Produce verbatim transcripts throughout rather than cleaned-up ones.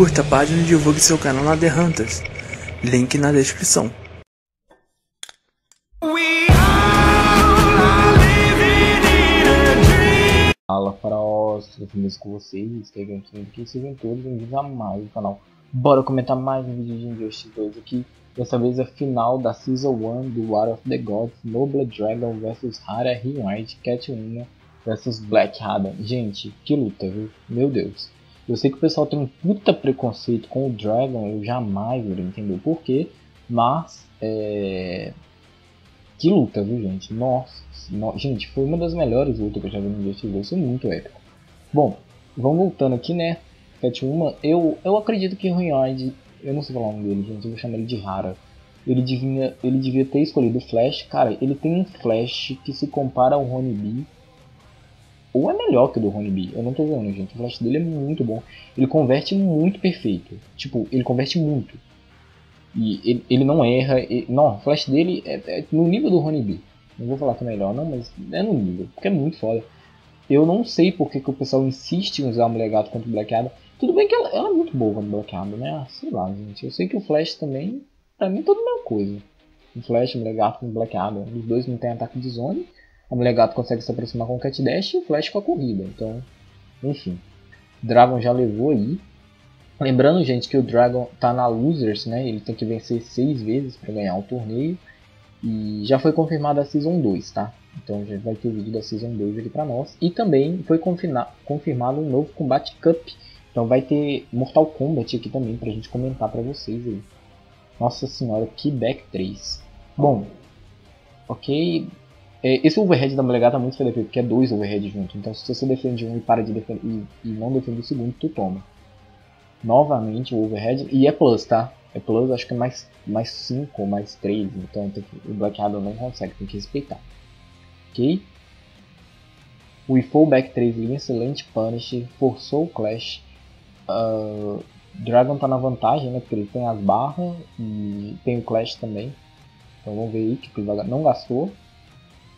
Curta a página e divulgue seu canal na TheHunters. Link na descrição. Fala faraós, tudo bem com vocês? Que é Gantinho aqui, sejam todos bem-vindos a mais um canal. Bora comentar mais um vídeo de Injustice dois aqui. Dessa vez a final da Season um do War of the Gods, Noble Dragon versus Hara, Rewind, Catwoman versus Black Adam. Gente, que luta, viu? Meu Deus. Eu sei que o pessoal tem um puta preconceito com o Dragon, eu jamais vou entender o porquê, mas é... que luta, viu, gente? Nossa, no... gente, foi uma das melhores lutas que eu já vi no Injustice dois, foi muito épico. Bom, vamos voltando aqui, né? Catwoman, eu, eu acredito que o Rewind, eu não sei falar o nome dele, gente, eu vou chamar ele de Hara. Ele devia, ele devia ter escolhido o Flash, cara, ele tem um Flash que se compara ao Honeybee. Ou é melhor que o do Honeybee, eu não tô vendo, gente. O flash dele é muito bom. Ele converte muito perfeito. Tipo, ele converte muito. E ele, ele não erra. Ele, não, o flash dele é, é no nível do Honeybee. Não vou falar que é melhor, não, mas é no nível. Porque é muito foda. Eu não sei porque que o pessoal insiste em usar a Mulher-Gata contra o Black Adam. Tudo bem que ela, ela é muito boa contra o Black Adam, né? Ah, sei lá, gente. Eu sei que o Flash também, pra mim, é toda a mesma coisa. O Flash, a Mulher-Gata contra o Black Adam. Os dois não tem ataque de zone. A Molegato consegue se aproximar com o Cat Dash e o Flash com a corrida, então, enfim. Dragon já levou aí. Lembrando, gente, que o Dragon tá na Losers, né? Ele tem que vencer seis vezes para ganhar o torneio. E já foi confirmada a Season dois, tá? Então já vai ter o vídeo da Season dois aqui pra nós. E também foi confirmado um novo Combat Cup. Então vai ter Mortal Kombat aqui também pra gente comentar pra vocês aí. Nossa senhora, que back três. Bom, ok... Esse overhead da Molegato é muito F D P, porque é dois overhead junto. Então se você defende um e para de defender e, e não defende o segundo, tu toma. Novamente o overhead. E é plus, tá? É plus, acho que é mais cinco ou mais três. Então tem que, o Black Adam não consegue, tem que respeitar. Ok? O I F O back três, linha excelente, punish, forçou o clash. Uh, Dragon tá na vantagem, né? Porque ele tem as barras e tem o clash também. Então vamos ver aí que ele não gastou.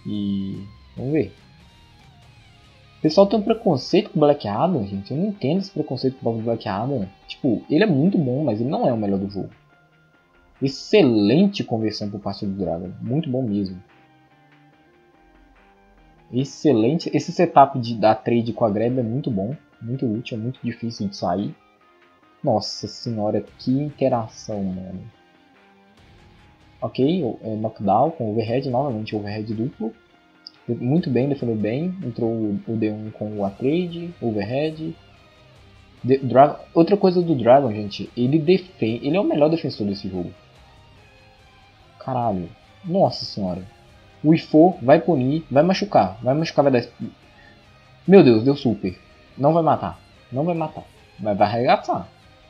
E vamos ver. O pessoal tem um preconceito com o Black Adam, gente. Eu não entendo esse preconceito com o Black Adam. Tipo, ele é muito bom, mas ele não é o melhor do jogo. Excelente conversão por parte do Dragon. Muito bom mesmo. Excelente. Esse setup de, da trade com a grab é muito bom. Muito útil, é muito difícil de sair. Nossa senhora, que interação, mano. Ok, knockdown com overhead, novamente overhead duplo. Muito bem, defendeu bem. Entrou o D um com o A-Trade, overhead. De Dragon. Outra coisa do Dragon, gente, ele defende, ele é o melhor defensor desse jogo. Caralho, nossa senhora. O I F O vai punir, vai machucar, vai machucar, vai dar... Meu Deus, deu super. Não vai matar, não vai matar, vai, vai arregaçar.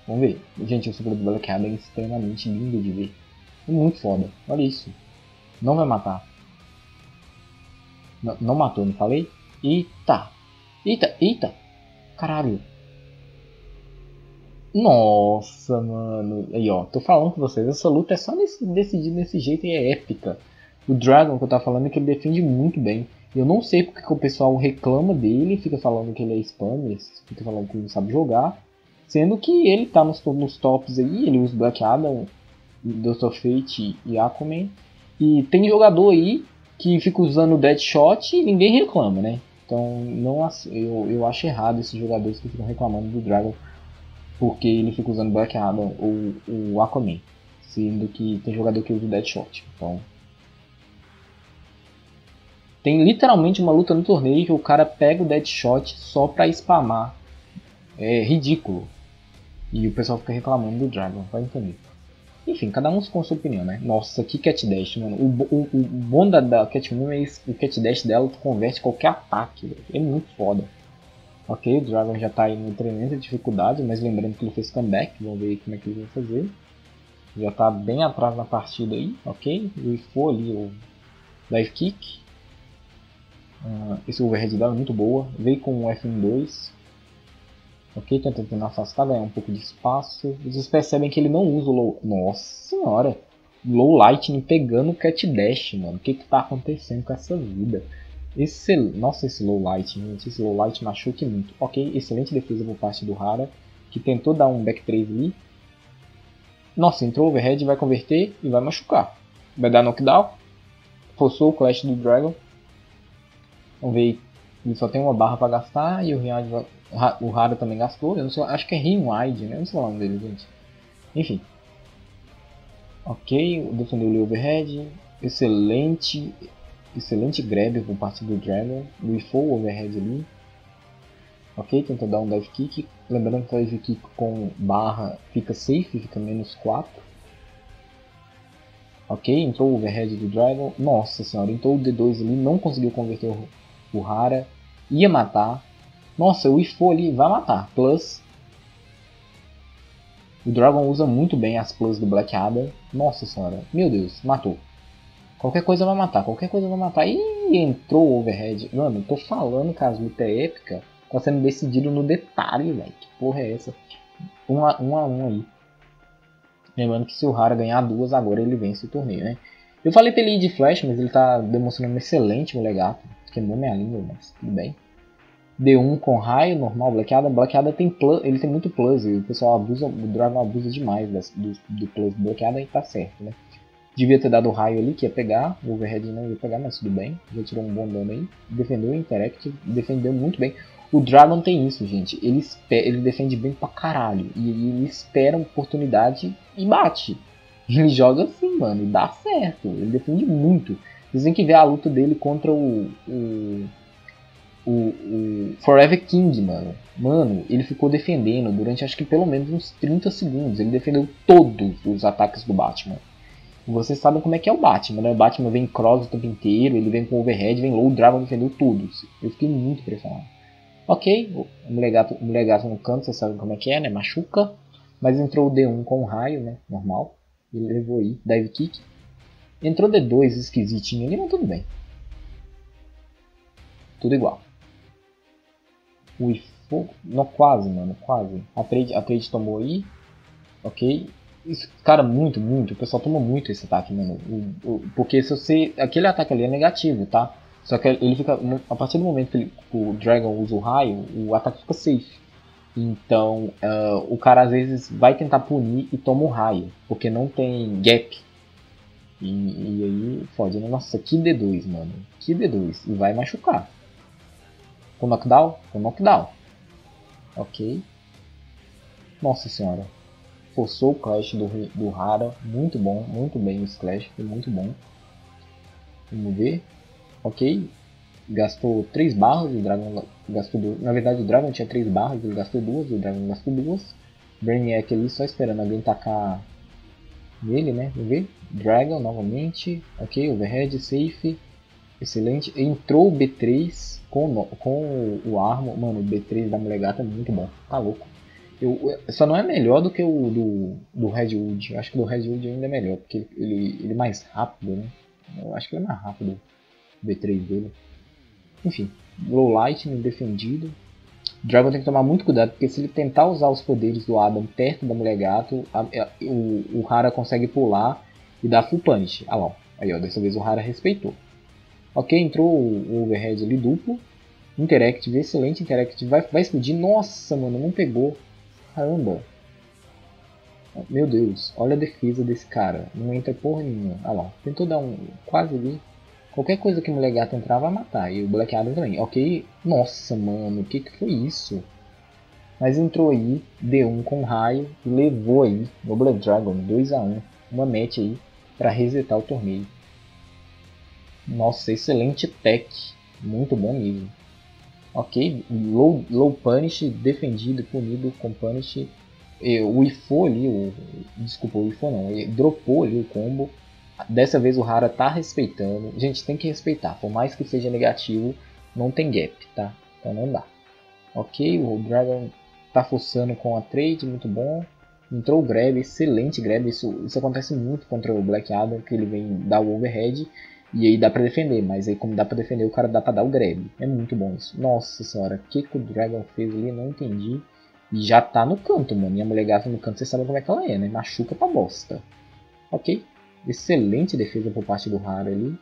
Vamos ver. Gente, o super do Black Adam é extremamente lindo de ver. Muito foda, olha isso. Não vai matar. Não, não matou, não falei? Eita! Eita, eita! Caralho! Nossa, mano! Aí ó, tô falando com vocês, essa luta é só nesse, decidir desse jeito e é épica. O Dragon que eu tava falando é que ele defende muito bem. Eu não sei porque que o pessoal reclama dele, fica falando que ele é spammer, fica falando que ele não sabe jogar. Sendo que ele tá nos, nos tops aí, ele usa o Black Adam, doutor Fate e Aquaman. E tem jogador aí que fica usando o Deadshot e ninguém reclama, né? Então não, eu, eu acho errado esses jogadores que ficam reclamando do Dragon porque ele fica usando Black Adam ou o Aquaman, sendo que tem jogador que usa o Deadshot. Então tem literalmente uma luta no torneio que o cara pega o Deadshot só pra spamar. É ridículo. E o pessoal fica reclamando do Dragon, vai entender. Enfim, cada um com sua opinião, né? Nossa, que Cat Dash, mano. O, o, o bom da, da Catwoman é o Cat Dash dela que converte qualquer ataque, velho. É muito foda. Ok, o Dragon já tá aí em tremenda dificuldade, mas lembrando que ele fez comeback, vamos ver como é que ele vai fazer. Já tá bem atrás na partida aí, ok? E foi ali o Dive Kick. Uh, esse overhead dela é muito boa. Veio com o F um dois. Ok, tentando afastar, ganhar um pouco de espaço. Vocês percebem que ele não usa o low... Nossa senhora! Low Lightning pegando o Cat Dash, mano. O que que tá acontecendo com essa vida? Esse... Nossa, esse Low Lightning, gente. Esse Low Light machuca muito. Ok, excelente defesa por parte do Hara. que tentou dar um back três ali. Nossa, entrou overhead, vai converter e vai machucar. Vai dar knockdown. Forçou o clash do Dragon. Vamos ver, ele só tem uma barra pra gastar e o Rewind vai... O Hara também gastou, eu não sei, acho que é Rewind, né? Não sei o nome dele, gente. Enfim. Ok, defendeu o overhead. Excelente, excelente grab por parte do Dragon. Lifou o overhead ali. Ok, tentou dar um dive kick. Lembrando que o dive kick com barra fica safe, fica menos quatro. Ok, entrou o overhead do Dragon. Nossa senhora, entrou o D dois ali, não conseguiu converter o, o Hara. Ia matar. Nossa, o I F O ali vai matar. Plus. O Dragon usa muito bem as plus do Black Adam. Nossa senhora. Meu Deus, matou. Qualquer coisa vai matar. Qualquer coisa vai matar. Ih, entrou o overhead. Mano, eu tô falando que as lutas é épica. Tá sendo decidido no detalhe, velho. Que porra é essa? Um a, um a um aí. Lembrando que se o Hara ganhar duas, agora ele vence o torneio, né? Eu falei pra ele ir de Flash, mas ele tá demonstrando um excelente Molegato. Queimou minha língua, mas tudo bem. D um com raio, normal, bloqueada. Bloqueada tem plus, ele tem muito plus, e o pessoal abusa, o Dragon abusa demais das, do, do plus bloqueada e tá certo, né? Devia ter dado o raio ali, que ia pegar, o overhead não ia pegar, mas tudo bem. Já tirou um bom dano aí, defendeu o Interactive, defendeu muito bem. O Dragon tem isso, gente, ele, ele defende bem pra caralho, e ele espera uma oportunidade e bate. Ele joga assim, mano, e dá certo, ele defende muito. Vocês têm que ver a luta dele contra o... o O, o Forever King, mano. Mano, ele ficou defendendo durante acho que pelo menos uns trinta segundos. Ele defendeu todos os ataques do Batman. E vocês sabem como é que é o Batman, né? O Batman vem cross o tempo inteiro, ele vem com overhead, vem low, o Dragon defendeu todos. Eu fiquei muito impressionado. Ok, o Molegato, o Molegato no canto, vocês sabem como é que é, né? Machuca. Mas entrou o D um com um raio, né? Normal. Ele levou aí, dive kick. Entrou o D dois esquisitinho ali, mas tudo bem. Tudo igual. O I F O... Não, quase, mano. Quase. A trade, a trade tomou aí. Ok. Isso, cara, muito, muito. O pessoal tomou muito esse ataque, mano. O, o, porque se você... Aquele ataque ali é negativo, tá? Só que ele fica... A partir do momento que ele, o Dragon usa o raio, o ataque fica safe. Então, uh, o cara às vezes vai tentar punir e toma o raio. Porque não tem gap. E, e aí, fode, né? Nossa, que D dois, mano. Que D dois. E vai machucar. Com knockdown? Com knockdown. Ok. Nossa senhora. Forçou o clash do, do Hara. Muito bom. Muito bem esse clash. Foi muito bom. Vamos ver. Ok. Gastou três barras. O Dragon gastou duas. Na verdade o Dragon tinha três barras. Ele gastou duas. O Dragon gastou duas. Brainiac ali só esperando alguém tacar nele, né? Vamos ver. Dragon novamente. Ok. Overhead. Safe. Excelente. Entrou o B três com, com o armo. Mano, o B três da Mulher-Gata é muito bom. Tá louco. Eu, só não é melhor do que o do, do Redwood. Eu acho que do Redwood ainda é melhor. Porque ele, ele é mais rápido, né? Eu acho que ele é mais rápido. O B três dele. Enfim. Low Lightning defendido. O Dragon tem que tomar muito cuidado. Porque se ele tentar usar os poderes do Adam perto da Mulher-Gata, o, o Hara consegue pular e dar full punch. Ah lá. Aí, ó. Dessa vez o Hara respeitou. Ok, entrou o overhead ali duplo. Interactive, excelente. Interactive vai, vai explodir. Nossa, mano, não pegou. Caramba. Meu Deus, olha a defesa desse cara. Não entra porra nenhuma. Ah lá, tentou dar um... Quase ali. Qualquer coisa que o Molegato entrar vai matar. E o Black Adam também. Ok. Nossa, mano, o que que foi isso? Mas entrou aí. D um com raio. Levou aí. Noble Dragon, dois a um. Uma match aí pra resetar o torneio. Nossa, excelente tech. Muito bom mesmo. Ok, low, low punish, defendido, punido com punish. O I F O ali, o, desculpa, o I F O não, ele dropou ali o combo. Dessa vez o Hara tá respeitando. Gente, tem que respeitar, por mais que seja negativo, não tem gap, tá? Então não dá. Ok, o Dragon tá forçando com a trade, muito bom. Entrou o grab, excelente grab. Isso, isso acontece muito contra o Black Adam, que ele vem dar o overhead. E aí dá pra defender, mas aí como dá pra defender, o cara dá pra dar o grab. É muito bom isso. Nossa senhora, o que que o Dragon fez ali? Não entendi. E já tá no canto, mano. E a Molegato no canto, vocês sabem como é que ela é, né? Machuca pra bosta. Ok. Excelente defesa por parte do Hara ali.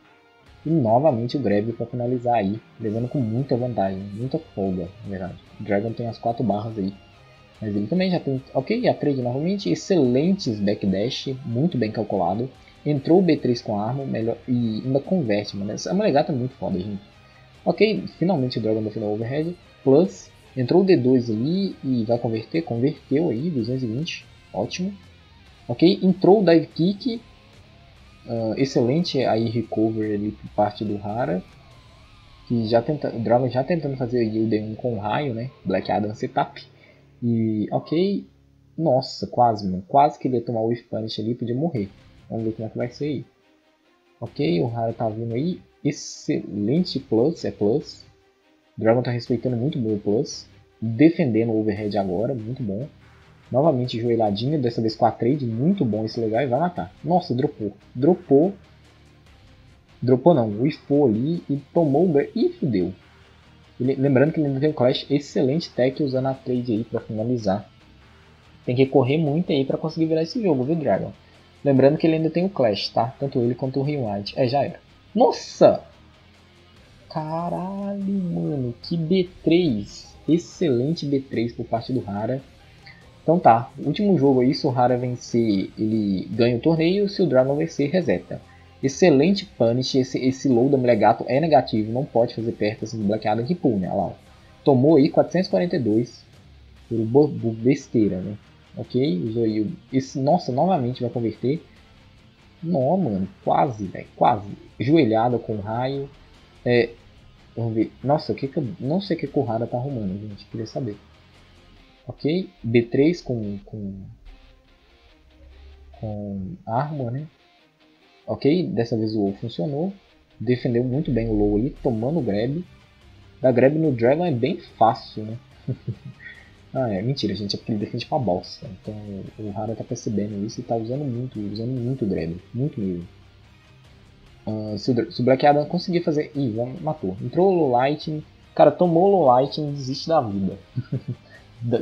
E novamente o grab pra finalizar aí. Levando com muita vantagem. Muita folga, na verdade. O Dragon tem as quatro barras aí. Mas ele também já tem... Ok, a trade novamente. Excelentes backdash. Muito bem calculado. Entrou o B três com a arma melhor, e ainda converte, mano. Essa Molegato é muito foda, gente. Ok, finalmente o Dragon defendeu o overhead. Plus, entrou o D dois ali e vai converter. Converteu aí, duzentos e vinte. Ótimo. Ok, entrou o dive kick. Uh, excelente aí recover ali por parte do Hara. Que já tenta, o Dragon já tentando fazer o D um com o raio, né? Black Adam setup. E ok. Nossa, quase, mano. Quase que ele ia tomar o whiff punish ali e podia morrer. Vamos ver como é que vai ser aí. Ok, o Hara tá vindo aí. Excelente plus, é plus. O Dragon tá respeitando muito bem o plus. Defendendo o overhead agora, muito bom. Novamente joelhadinha, dessa vez com a trade, muito bom esse legal e vai matar. Nossa, dropou. Dropou. Dropou não, whiffou ali e tomou o... e fudeu. Ele... Lembrando que ele ainda tem um clash, excelente tech usando a trade aí pra finalizar. Tem que correr muito aí pra conseguir virar esse jogo, viu, Dragon? Lembrando que ele ainda tem o clash, tá? Tanto ele quanto o Rewind. É, já era. Nossa! Caralho, mano. Que B três. Excelente B três por parte do Hara. Então tá, último jogo aí, se o Hara vencer, ele ganha o torneio, se o Dragon vencer, reseta. Excelente punish, esse, esse low da Molegato é negativo, não pode fazer perto assim, bloqueada que pune, olha lá, ó. Tomou aí quatrocentos e quarenta e dois, por besteira, né, ok, usou aí, esse, nossa, novamente vai converter, não, mano, quase, velho, quase, joelhada com raio, é, vamos ver, nossa, o que que eu, não sei o que que o Hara tá arrumando, gente, queria saber. Ok, B três com, com, com arma, né? Ok, dessa vez o low funcionou. Defendeu muito bem o low ali, tomando o grab. Da grab no Dragon é bem fácil, né? Ah, é, mentira, gente, é porque ele defende pra balsa. Então o Hara tá percebendo isso e tá usando muito, usando muito grab, muito mesmo. Uh, se, o, se o Black Adam conseguir fazer... Ih, matou. Entrou o low lightning, cara, tomou o low lightning e desiste da vida.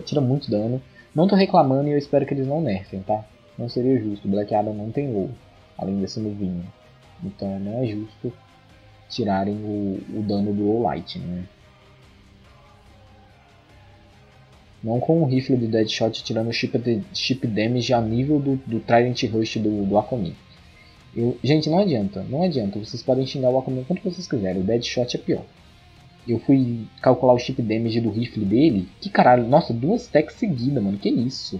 Tira muito dano. Não tô reclamando e eu espero que eles não nerfem, tá? Não seria justo. Black Adam não tem low, além desse novinho. Então não é justo tirarem o, o dano do low light, né? Não com o rifle do Deadshot tirando chip, chip damage a nível do, do Trident Rush do, do Akumi. Eu, gente, não adianta. Não adianta. Vocês podem xingar o Akumi quanto vocês quiserem. O Deadshot é pior. Eu fui calcular o chip damage do rifle dele. Que caralho, nossa, duas techs seguidas, mano, que isso.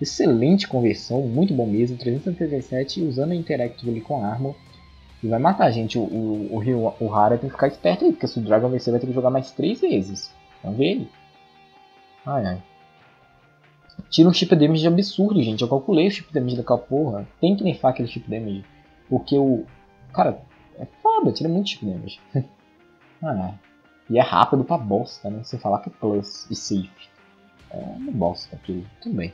Excelente conversão, muito bom mesmo, trezentos e setenta e sete, usando a interactive ali com a arma. E vai matar a gente, o, o, o, o Hara tem que ficar esperto aí, porque se o Dragon vencer vai ter que jogar mais três vezes. Vamos ver ele. Ai, ai. Tira um chip damage absurdo, gente, eu calculei o chip damage daquela porra. Tem que nerfar aquele chip damage, porque o... Cara, é foda, tira muito chip damage. Ah, e é rápido pra bosta, né? Sem falar que é plus e safe. É uma bosta aquilo, tudo bem.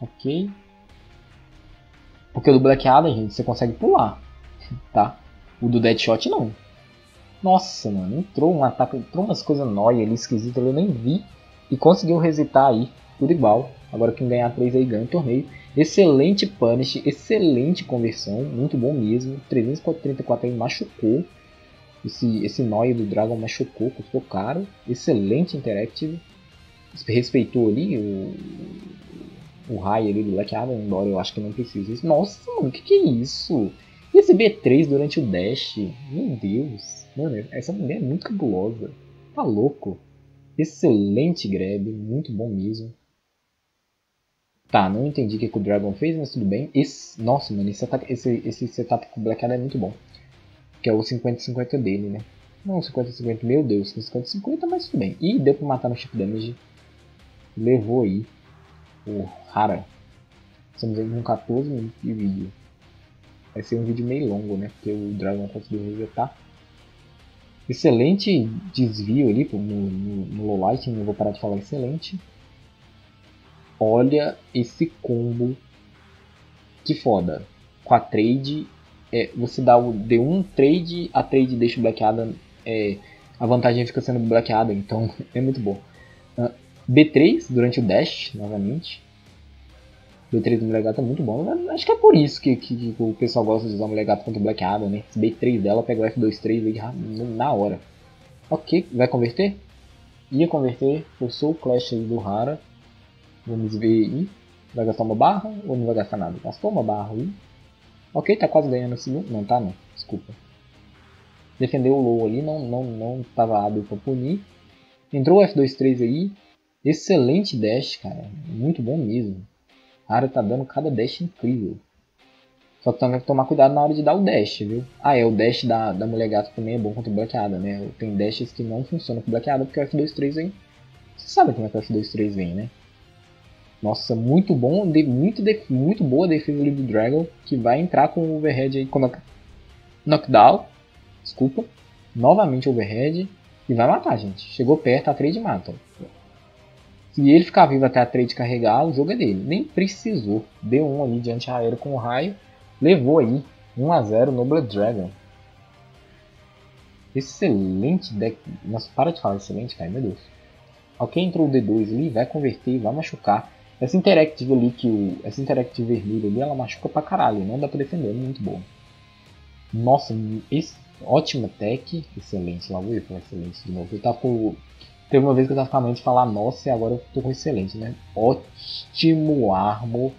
Ok. Porque o do Black Adam, gente, você consegue pular, tá? O do Deadshot não. Nossa, mano, entrou um ataque, entrou umas coisas nóia ali, esquisita, eu nem vi. E conseguiu resetar aí, tudo igual. Agora quem ganhar três aí ganha o torneio. Excelente punish, excelente conversão, muito bom mesmo. trezentos e trinta e quatro aí machucou. Esse, esse nóia do Dragon machucou, custou caro. Excelente interactive. Respeitou ali o, o raio ali do Black Adam, embora eu acho que não precisa isso. Nossa, mano, que que é isso? E esse B três durante o dash? Meu Deus. Mano, essa mulher é muito cabulosa. Tá louco. Excelente grab, muito bom mesmo. Tá, não entendi o que, que o Dragon fez, mas tudo bem. Esse, nossa, mano, esse, ataque, esse, esse setup com o Black Adam é muito bom. Que é o cinquenta cinquenta dele, né? Não, cinquenta cinquenta, meu Deus, cinquenta cinquenta, mas tudo bem. E deu pra matar no chip damage. Levou aí o Hara. Estamos aí com quatorze minutos de vídeo. Vai ser um vídeo meio longo, né? Porque o Dragon conseguiu resetar. Excelente desvio ali no, no, no low light, não vou parar de falar excelente. Olha esse combo. Que foda. Com a trade. É, você dá o D um, trade, a trade deixa o Black Adam, é, a vantagem fica sendo Black Adam, então é muito bom. Uh, B três durante o dash, novamente. B três do Molegato é muito bom. Acho que é por isso que, que, que o pessoal gosta de usar o Molegato contra o Black Adam, né? Esse B três dela pega o F dois três aí na hora. Ok, vai converter? ia converter, forçou o Clash aí do Hara. Vamos ver aí. Vai gastar uma barra ou não vai gastar nada? Gastou uma barra aí. Ok, tá quase ganhando o segundo. Não, tá não. Desculpa. Defendeu o low ali. Não, não, não tava hábil pra punir. Entrou o F dois três aí. Excelente dash, cara. Muito bom mesmo. Hara tá dando cada dash incrível. Só que também tem que tomar cuidado na hora de dar o dash, viu? Ah, é, o dash da, da Mulher-Gata também é bom contra o Black Adam, né? Tem dashes que não funcionam com o Black Adam, porque o F dois três vem... Você sabe como é que o F dois três vem, né? Nossa, muito bom, de, muito, de, muito boa a defesa do Noble Dragon, que vai entrar com o overhead aí, com knock, knockdown, desculpa, novamente overhead, e vai matar, gente. Chegou perto, a trade mata. Se ele ficar vivo até a trade carregar, o jogo é dele. Nem precisou. Deu um ali de anti-aero com o raio. Levou aí um a zero Noble Dragon. Excelente deck. Nossa, para de falar excelente, cara, meu Deus. Ok, entrou o D dois ali, vai converter, vai machucar. Essa interactive ali, que o, essa interactive vermelha ali, ela machuca pra caralho. Não dá pra defender, é muito boa. Nossa, esse, ótima tech. Excelente, lá vou eu falar excelente de novo. Eu tava com, teve uma vez que eu tava com a mente de falar nossa e agora eu tô com excelente, né? Ótimo armo.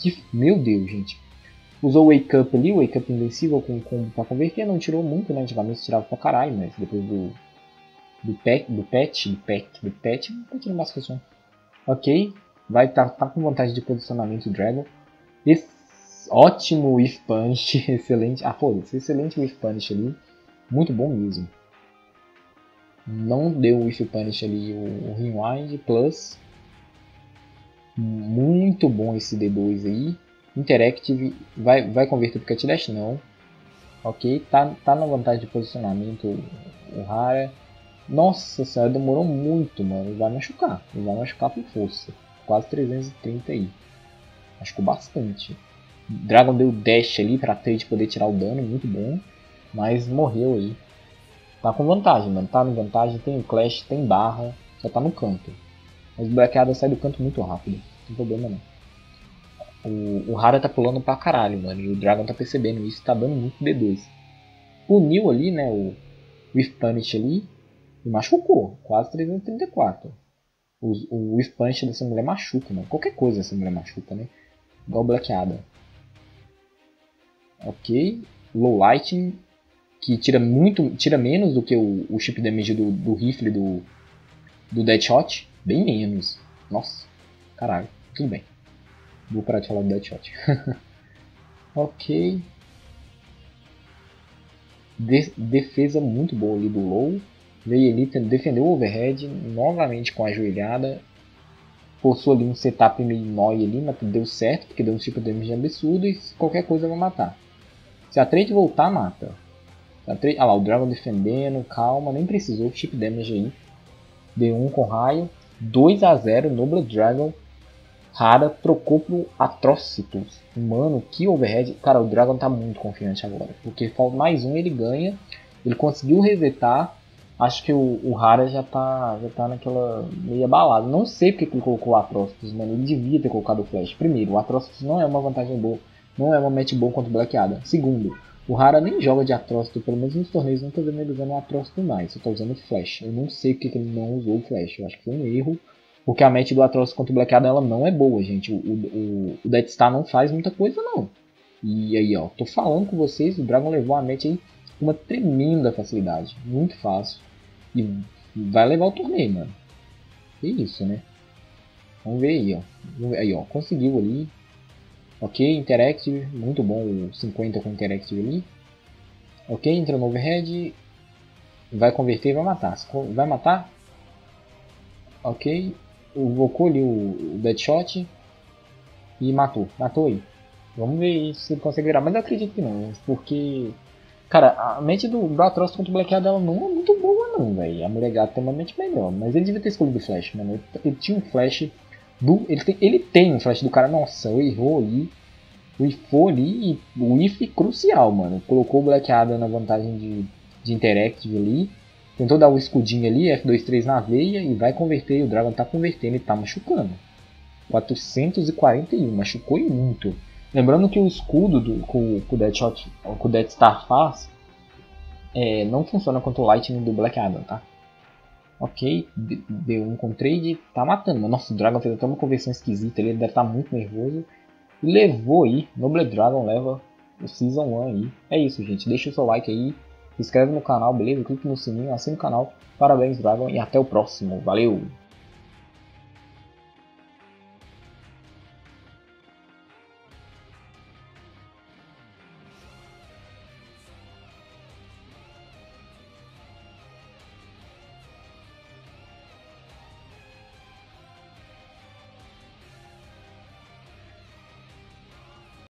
Que, meu Deus, gente. Usou o Wake Up ali, o Wake Up invencível com combo pra converter, não tirou muito, né? Antigamente tirava pra caralho, mas depois do do pet, do pet, do pet, do pet, não tirou mais questão. Ok, vai estar tá, tá com vantagem de posicionamento o Dragon. Esse, ótimo Whiff Punish, excelente, ah foda-se, excelente Whiff Punish ali, muito bom mesmo. Não deu o Whiff Punish ali o, o Rewind, plus, muito bom esse D dois aí. Interactive, vai, vai converter pro Cat Dash? Não. Ok, tá, tá na vantagem de posicionamento o Hara. Nossa senhora, demorou muito, mano. Ele vai machucar, ele vai machucar com força. Quase trezentos e trinta aí. Machucou bastante. Dragon deu dash ali pra trade poder tirar o dano, muito bom. Mas morreu aí. Tá com vantagem, mano. Tá na vantagem, tem o Clash, tem barra. Só tá no canto. Mas o Black Adam sai do canto muito rápido. Não tem problema não. O, o Hara tá pulando pra caralho, mano, e o Dragon tá percebendo isso, tá dando muito D dois. Puniu ali, né, o Whiff Punish ali, e machucou, quase trezentos e trinta e quatro. O, o Whiff Punish dessa mulher machuca, mano, qualquer coisa essa mulher machuca, né, igual Black Adam. Ok, Low Lighting, que tira muito, tira menos do que o, o chip damage do, do rifle do, do Deadshot, bem menos, nossa, caralho, tudo bem. Vou parar de falar do Deadshot. Ok. De defesa muito boa ali do low. Veio ali, defendeu o overhead. Novamente com a ajoelhada. Forçou ali um setup meio nóia ali, mas deu certo. Porque deu um tipo de damage absurdo. E qualquer coisa vai matar. Se a trade voltar, mata. A trade... Ah lá, o Dragon defendendo. Calma, nem precisou. Chip damage aí. D um com raio. dois a zero, Noble Dragon. Hara trocou pro Atrocitus. Mano, que overhead. Cara, o Dragon tá muito confiante agora. Porque falta mais um, ele ganha. Ele conseguiu resetar. Acho que o, o Hara já tá, já tá naquela meia balada. Não sei porque ele colocou o Atrocitus, mano. Ele devia ter colocado o Flash. Primeiro, o Atrocitus não é uma vantagem boa. Não é uma match boa contra o Black Adam. Segundo, o Hara nem joga de Atrocitus. Pelo menos nos torneios não tô vendo ele usando o Atrocitus mais. Só tá usando o Flash. Eu não sei porque ele não usou o Flash. Eu acho que foi um erro. Porque a match do Atrocitus contra o Black Adam, ela não é boa, gente. O, o, o Death Star não faz muita coisa, não. E aí, ó, tô falando com vocês, o Dragon levou a match aí com uma tremenda facilidade. Muito fácil. E vai levar o torneio, mano. É isso, né? Vamos ver aí, ó. Aí, ó, conseguiu ali. Ok, Interactive. Muito bom o cinquenta com Interactive ali. Ok, entra no overhead. Vai converter e vai matar. Vai matar? Ok. Invocou ali o Deadshot e matou, matou aí. Vamos ver se ele consegue virar, mas eu acredito que não, porque, cara, a mente do, do Atrocitus contra o Black Adam, ela não é muito boa não, velho. A Mulher-Gata tem uma mente melhor, mas ele devia ter escolhido o Flash, mano. Ele, ele tinha um Flash do, ele tem, ele tem um Flash do cara, nossa, eu errou ali, whiffou ali e o whiff crucial, mano. Colocou o Black Adam na vantagem de, de Interactive ali. Tentou dar o escudinho ali, F dois três na veia e vai converter. O Dragon tá convertendo e tá machucando. quatrocentos e quarenta e um, machucou e muito. Lembrando que o escudo do, que, o Deadshot, que o Death Star faz é, não funciona contra o Lightning do Black Adam, tá? Ok, deu um com trade, tá matando. Mas nossa, o Dragon fez até uma conversão esquisita, ele deve estar muito nervoso. E levou aí, Noble Dragon leva o Season um aí. É isso, gente, deixa o seu like aí, se inscreve no canal, beleza? Clique no sininho, assina o canal. Parabéns, Dragon, e até o próximo. Valeu!